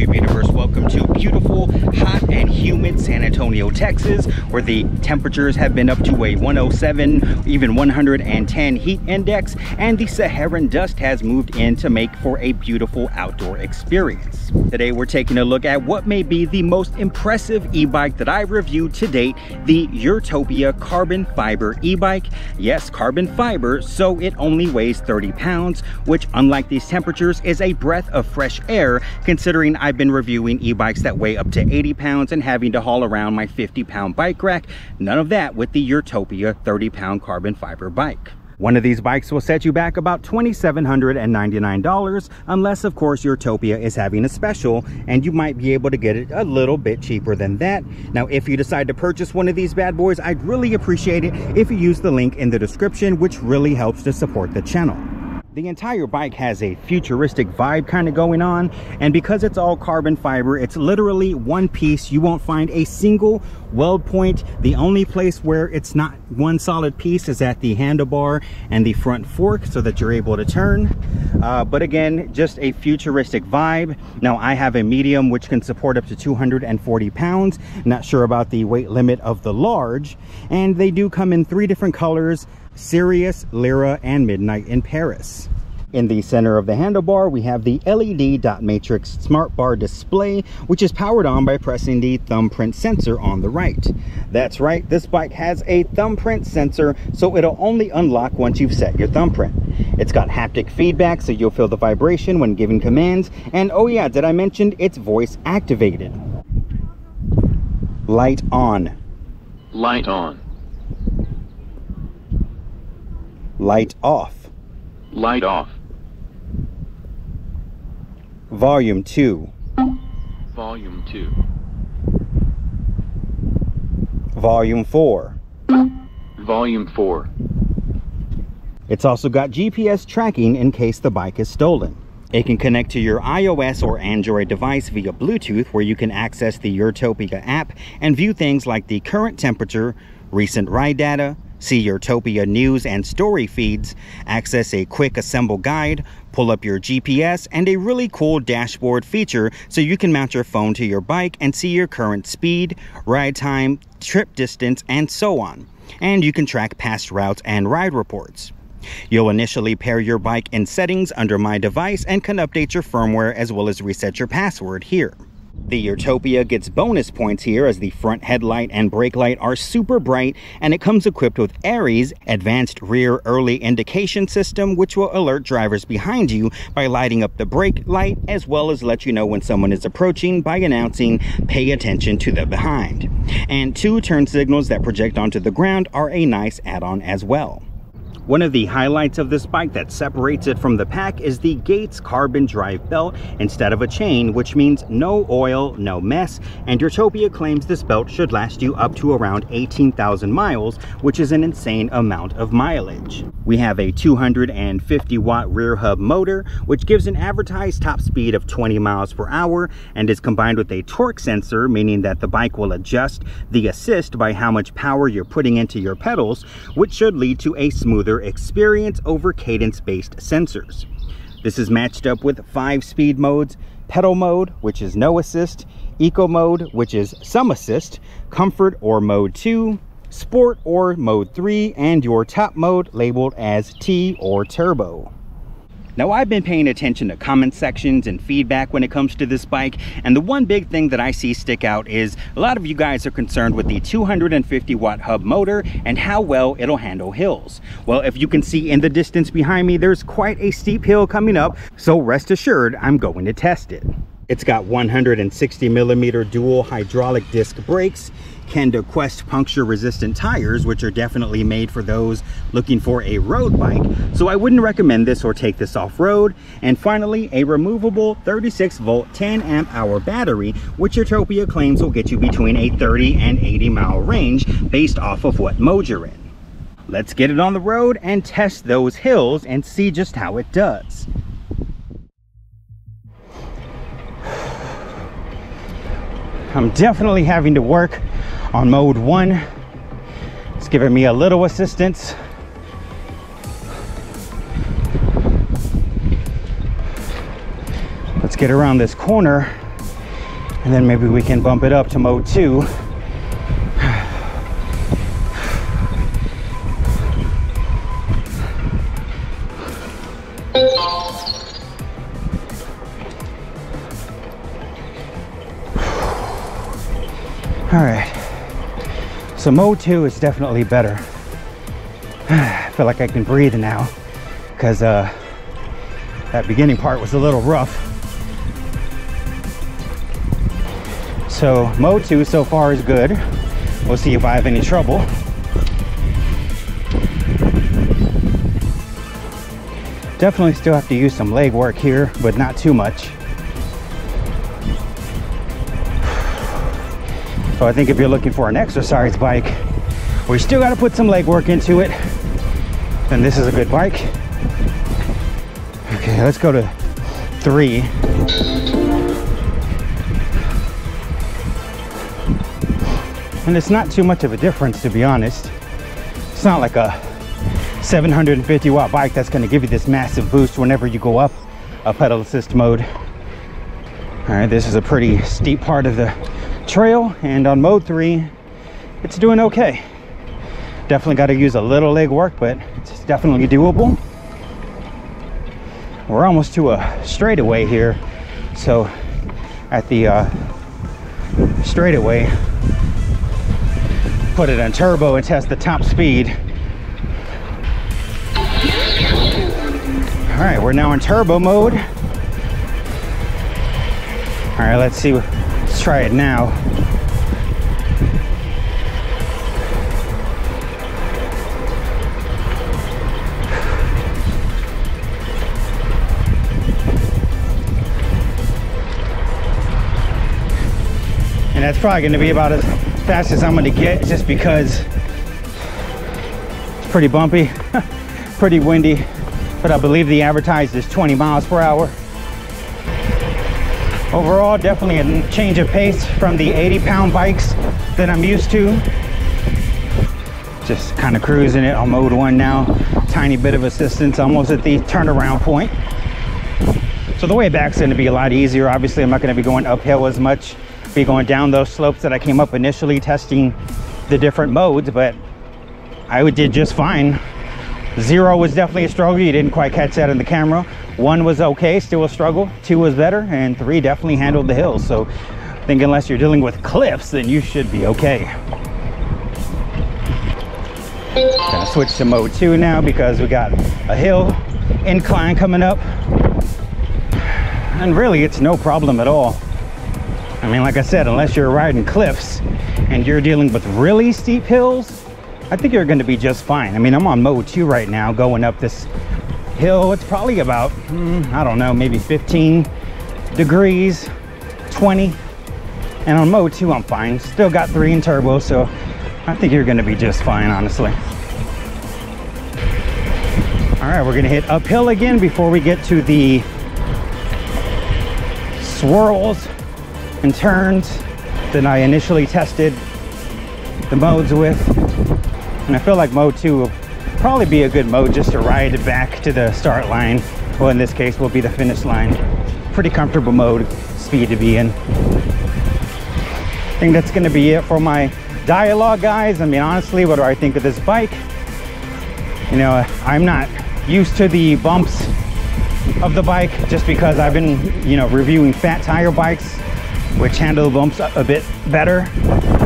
YouTube universe, welcome to beautiful, hot, and humid San Antonio, Texas, where the temperatures have been up to a 107, even 110 heat index, and the Saharan dust has moved in to make for a beautiful outdoor experience. Today we're taking a look at what may be the most impressive e-bike that I reviewed to date, the Urtopia carbon fiber e-bike. Yes, carbon fiber, so it only weighs 30 pounds, which, unlike these temperatures, is a breath of fresh air, considering I've been reviewing e-bikes that weigh up to 80 pounds and having to haul around my 50-pound bike rack. None of that with the Urtopia 30-pound carbon fiber bike. One of these bikes will set you back about $2,799, unless of course Urtopia is having a special, and you might be able to get it a little bit cheaper than that. Now, if you decide to purchase one of these bad boys, I'd really appreciate it if you use the link in the description, which really helps to support the channel. The entire bike has a futuristic vibe kind of going on, and because it's all carbon fiber, it's literally one piece. You won't find a single weld point. The only place where it's not one solid piece is at the handlebar and the front fork, so that you're able to turn. But again, just a futuristic vibe. Now, I have a medium which can support up to 240 pounds. Not sure about the weight limit of the large, and they do come in three different colors: Sirius, Lyra, and Midnight in Paris. In the center of the handlebar, we have the LED dot matrix smart bar display, which is powered on by pressing the thumbprint sensor on the right. That's right, this bike has a thumbprint sensor, so it'll only unlock once you've set your thumbprint. It's got haptic feedback, so you'll feel the vibration when giving commands. And oh yeah, did I mention it's voice activated? Light on. Light on. Light off. Light off. Volume 2. Volume 2. Volume 4. Volume 4. It's also got GPS tracking in case the bike is stolen. It can connect to your iOS or Android device via Bluetooth, where you can access the Urtopia app and view things like the current temperature, recent ride data, see Urtopia news and story feeds, access a quick assemble guide, pull up your GPS, and a really cool dashboard feature so you can mount your phone to your bike and see your current speed, ride time, trip distance, and so on. And you can track past routes and ride reports. You'll initially pair your bike in settings under My Device and can update your firmware as well as reset your password here. The Urtopia gets bonus points here, as the front headlight and brake light are super bright, and it comes equipped with Aries, advanced rear early indication system, which will alert drivers behind you by lighting up the brake light, as well as let you know when someone is approaching by announcing, "Pay attention to the behind." And two turn signals that project onto the ground are a nice add-on as well. One of the highlights of this bike that separates it from the pack is the Gates Carbon Drive Belt instead of a chain, which means no oil, no mess, and Urtopia claims this belt should last you up to around 18,000 miles, which is an insane amount of mileage. We have a 250-watt rear hub motor, which gives an advertised top speed of 20 miles per hour, and is combined with a torque sensor, meaning that the bike will adjust the assist by how much power you're putting into your pedals, which should lead to a smoother experience over cadence-based sensors. This is matched up with 5 speed modes: pedal mode, which is no assist; eco mode, which is some assist; comfort or mode 2, sport or mode 3, and your top mode, labeled as T or turbo. Now, I've been paying attention to comment sections and feedback when it comes to this bike, and the one big thing that I see stick out is a lot of you guys are concerned with the 250-watt hub motor and how well it'll handle hills. Well, if you can see in the distance behind me, there's quite a steep hill coming up, so rest assured I'm going to test it. It's got 160mm dual hydraulic disc brakes, Kenda Quest puncture resistant tires, which are definitely made for those looking for a road bike, so I wouldn't recommend this or take this off road. And finally, a removable 36-volt 10-amp-hour battery, which Urtopia claims will get you between a 30 and 80-mile range based off of what mode you're in. Let's get it on the road and test those hills and see just how it does. I'm definitely having to work on mode 1. It's giving me a little assistance. Let's get around this corner and then maybe we can bump it up to mode 2. Alright, so mode 2 is definitely better. I feel like I can breathe now, because that beginning part was a little rough. So mode 2 so far is good. We'll see if I have any trouble. Definitely still have to use some leg work here, but not too much. So I think if you're looking for an exercise bike where you still got to put some leg work into it, then this is a good bike. Okay, let's go to 3. And it's not too much of a difference, to be honest. It's not like a 750 watt bike that's going to give you this massive boost whenever you go up a pedal assist mode. All right, this is a pretty steep part of the trail, and on mode 3 it's doing okay. Definitely got to use a little leg work, but it's definitely doable. We're almost to a straightaway here, so at the straightaway, put it on turbo and test the top speed. All right, we're now in turbo mode. All right, let's see. Let's try it now. And that's probably going to be about as fast as I'm going to get, just because it's pretty bumpy, pretty windy. But I believe the advertised is 20 miles per hour. Overall, definitely a change of pace from the 80-pound bikes that I'm used to. Just kind of cruising it on mode 1 now. Tiny bit of assistance, almost at the turnaround point. So the way back's going to be a lot easier. Obviously, I'm not going to be going uphill as much. I'll be going down those slopes that I came up initially testing the different modes, but I did just fine. 0 was definitely a struggle. You didn't quite catch that in the camera. 1 was okay, still a struggle. 2 was better, and 3 definitely handled the hills. So I think unless you're dealing with cliffs, then you should be okay. Gonna switch to mode 2 now, because we got a hill incline coming up, and really it's no problem at all. I mean, like I said, unless you're riding cliffs and you're dealing with really steep hills, I think you're going to be just fine. I mean, I'm on mode 2 right now, going up this hill. It's probably about, I don't know, maybe 15 degrees, 20. And on mode 2, I'm fine. Still got 3 in turbo, so I think you're going to be just fine, honestly. All right, we're going to hit uphill again before we get to the swirls and turns that I initially tested the modes with. And I feel like mode 2 will probably be a good mode just to ride it back to the start line. Well, in this case, will be the finish line. Pretty comfortable mode speed to be in. I think that's going to be it for my dialogue, guys. I mean, honestly, what do I think of this bike? You know, I'm not used to the bumps of the bike, just because I've been, you know, reviewing fat tire bikes, which handle bumps a bit better.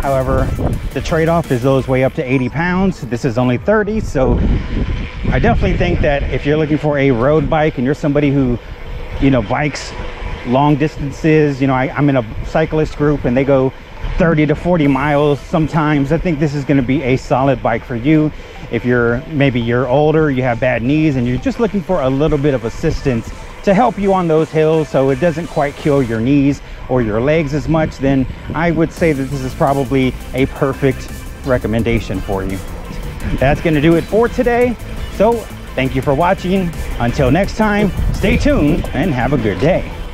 However, the trade-off is those weigh up to 80 pounds. This is only 30, so I definitely think that if you're looking for a road bike and you're somebody who, you know, bikes long distances, you know, I'm in a cyclist group and they go 30 to 40 miles sometimes, I think this is going to be a solid bike for you. If maybe you're older, you have bad knees, and you're just looking for a little bit of assistance to help you on those hills so it doesn't quite kill your knees or your legs as much, then I would say that this is probably a perfect recommendation for you. That's going to do it for today. So thank you for watching. Until next time, stay tuned and have a good day.